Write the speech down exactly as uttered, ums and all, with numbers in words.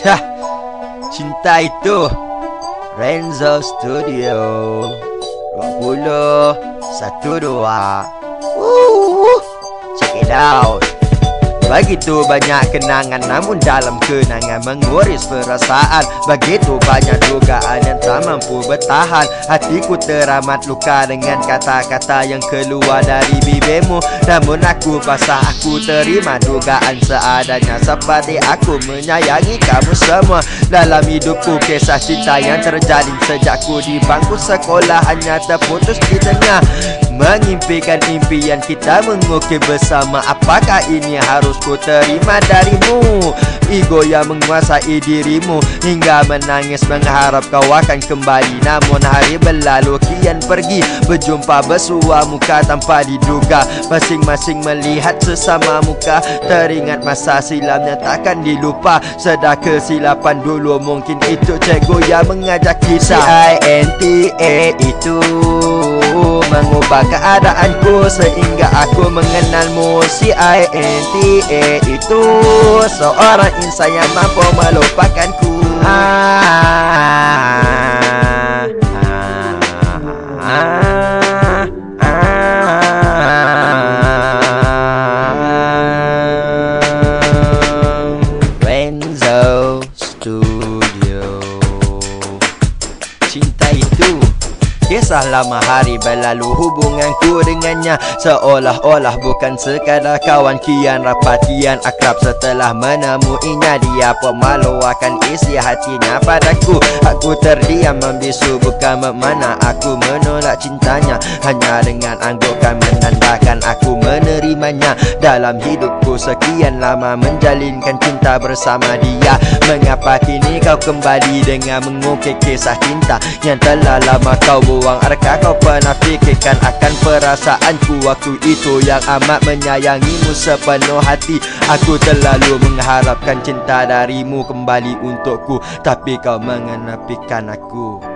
Hah, cinta itu. Renzo Studio dua puluh satu dua. uh, Check it out. Begitu banyak kenangan, namun dalam kenangan menguris perasaan. Begitu banyak dugaan yang tak mampu bertahan. Hatiku teramat luka dengan kata-kata yang keluar dari bibirmu. Namun aku pasrah, aku terima dugaan seadanya, seperti aku menyayangi kamu semua. Dalam hidupku kisah cinta yang terjadi sejak ku di bangku sekolah hanya terputus di tengah. Mengimpikan impian kita mengukir bersama. Apakah ini harus ku terima darimu? Ego yang menguasai dirimu hingga menangis mengharap kau akan kembali. Namun hari berlalu kian pergi, berjumpa bersua muka tanpa diduga. Masing-masing melihat sesama muka, teringat masa silamnya takkan dilupa. Sedar kesilapan dulu, mungkin itu cikgu yang mengajak kita. C I N T A itu mengubah keadaanku sehingga aku mengenalmu. C I N T A itu seorang insan yang mampu melupakanku. ah, ah, ah, ah, ah. Renzo Studio. Cinta itu kisah lama hari berlalu, hubunganku dengannya seolah-olah bukan sekadar kawan. Kian rapat, kian akrab setelah menemuinya. Dia pemalu akan isi hatinya padaku. Aku terdiam membisu, bukan memana aku menolak cintanya. Hanya dengan anggukan menandakan aku menerimanya. Dalam hidupku sekian lama menjalinkan cinta bersama dia. Mengapa kini kau kembali dengan mengukir kisah cinta yang telah lama kau buat? Adakah kau pernah fikirkan akan perasaanku waktu itu yang amat menyayangimu sepenuh hati? Aku terlalu mengharapkan cinta darimu kembali untukku, tapi kau mengenapikan aku.